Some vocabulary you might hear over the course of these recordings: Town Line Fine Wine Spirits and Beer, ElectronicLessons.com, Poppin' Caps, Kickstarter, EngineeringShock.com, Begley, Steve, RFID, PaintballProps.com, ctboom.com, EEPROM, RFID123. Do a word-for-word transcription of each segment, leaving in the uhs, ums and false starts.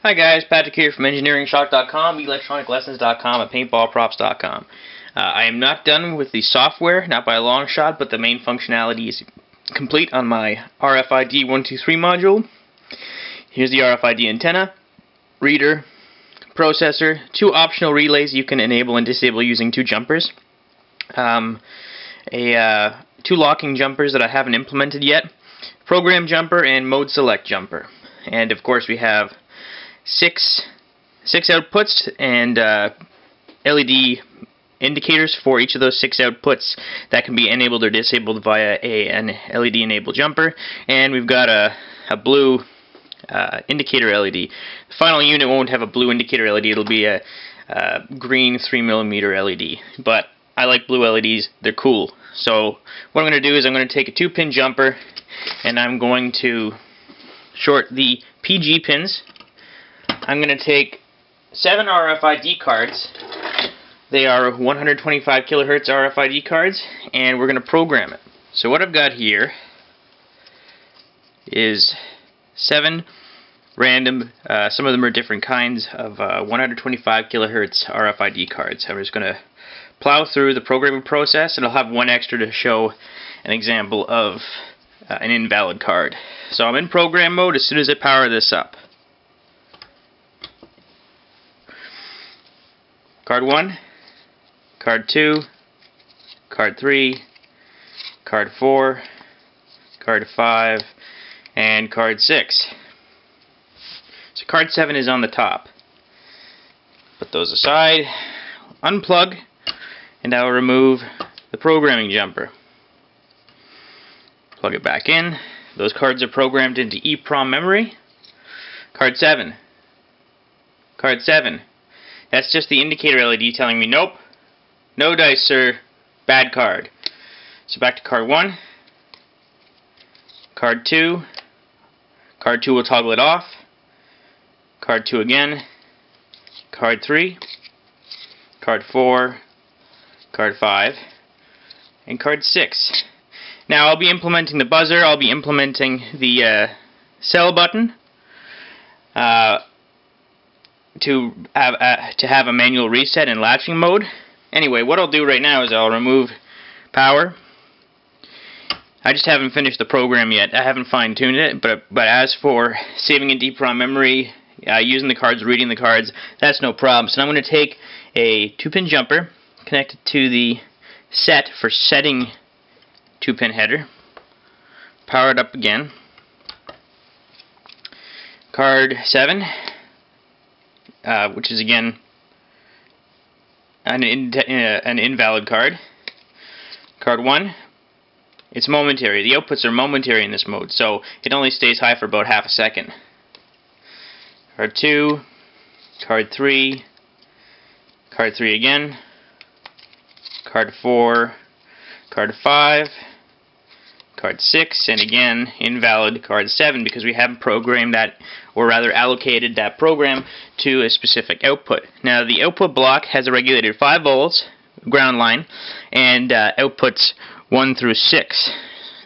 Hi guys, Patrick here from Engineering Shock dot com, Electronic Lessons dot com, and Paintball Props dot com. Uh, I am not done with the software, not by a long shot, but the main functionality is complete on my R F I D one two three module. Here's the R F I D antenna, reader, processor, two optional relays you can enable and disable using two jumpers, um, a, uh, two locking jumpers that I haven't implemented yet, program jumper and mode select jumper. And of course we have Six, six outputs and uh, L E D indicators for each of those six outputs that can be enabled or disabled via a, an L E D enabled jumper. And we've got a, a blue uh, indicator L E D. The final unit won't have a blue indicator L E D. It'll be a, a green three millimeter L E D. But I like blue L E Ds. They're cool. So what I'm going to do is I'm going to take a two pin jumper and I'm going to short the P G pins. I'm going to take seven R F I D cards. They are one hundred twenty-five kilohertz R F I D cards, and we're going to program it. So what I've got here is seven random, uh, some of them are different kinds of uh, one hundred twenty-five kilohertz R F I D cards. I'm just going to plow through the programming process, and I'll have one extra to show an example of uh, an invalid card. So I'm in program mode as soon as I power this up. Card one, card two, card three, card four, card five, and card six. So card seven is on the top. Put those aside, unplug, and I will remove the programming jumper. Plug it back in. Those cards are programmed into EEPROM memory. Card seven, card seven. That's just the indicator L E D telling me, nope, no dice, sir, bad card. So back to card one, card two, card two will toggle it off, card two again, card three, card four, card five, and card six. Now I'll be implementing the buzzer, I'll be implementing the uh, sell button. Uh, To have, uh, to have a manual reset in latching mode. Anyway, what I'll do right now is I'll remove power. I just haven't finished the program yet. I haven't fine-tuned it, but but as for saving in EEPROM memory, uh, using the cards, reading the cards, that's no problem. So I'm going to take a two pin jumper, connect it to the set for setting two pin header, power it up again. Card seven. Uh, which is again an, in, uh, an invalid card. Card one, it's momentary. The outputs are momentary in this mode, so it only stays high for about half a second. Card two, card three, card three again, card four, card five, card six, and again invalid card seven because we haven't programmed that, or rather allocated that program to a specific output. Now the output block has a regulated five volts ground line and uh, outputs one through six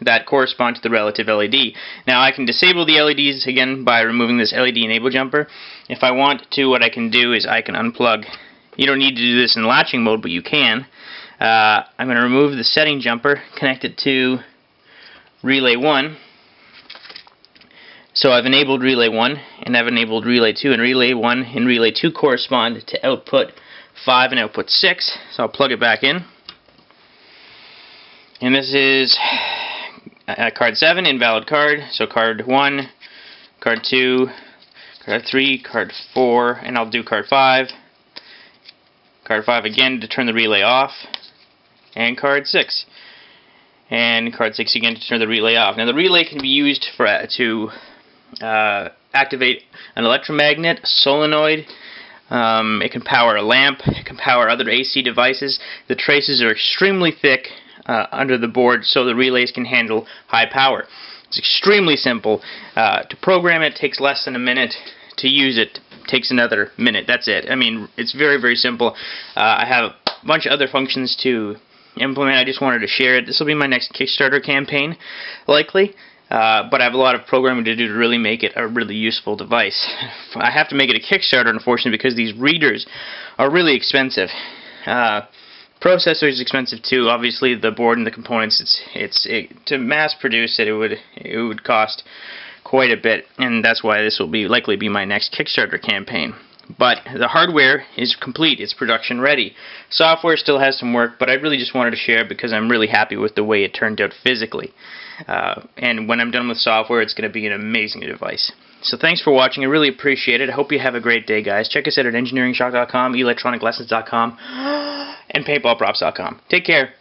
that correspond to the relative L E D. Now I can disable the L E Ds again by removing this L E D enable jumper. If I want to, what I can do is I can unplug. You don't need to do this in latching mode, but you can. Uh, I'm going to remove the setting jumper, connect it to relay one. So I've enabled relay one and I've enabled relay two, and relay one and relay two correspond to output five and output six. So I'll plug it back in. And this is uh, card seven, invalid card. So card one, card two, card three, card four, and I'll do card five. Card five again to turn the relay off, and card six. And card six again to turn the relay off. Now the relay can be used for uh, to uh, activate an electromagnet, solenoid, um, it can power a lamp, it can power other A C devices. The traces are extremely thick uh, under the board, so the relays can handle high power. It's extremely simple. Uh, to program it takes less than a minute. To use it takes another minute. That's it. I mean, it's very, very simple. Uh, I have a bunch of other functions to implement. I just wanted to share it. This will be my next Kickstarter campaign, likely. Uh, but I have a lot of programming to do to really make it a really useful device. I have to make it a Kickstarter, unfortunately, because these readers are really expensive. Uh, processor is expensive too. Obviously, the board and the components. It's it's it, to mass produce it. It would it would cost quite a bit, and that's why this will be likely be my next Kickstarter campaign. But the hardware is complete. It's production ready. Software still has some work, but I really just wanted to share because I'm really happy with the way it turned out physically. Uh, and when I'm done with software, it's going to be an amazing device. So thanks for watching. I really appreciate it. I hope you have a great day, guys. Check us out at Engineering Shock dot com, Electronic Lessons dot com, and Paintball Props dot com. Take care.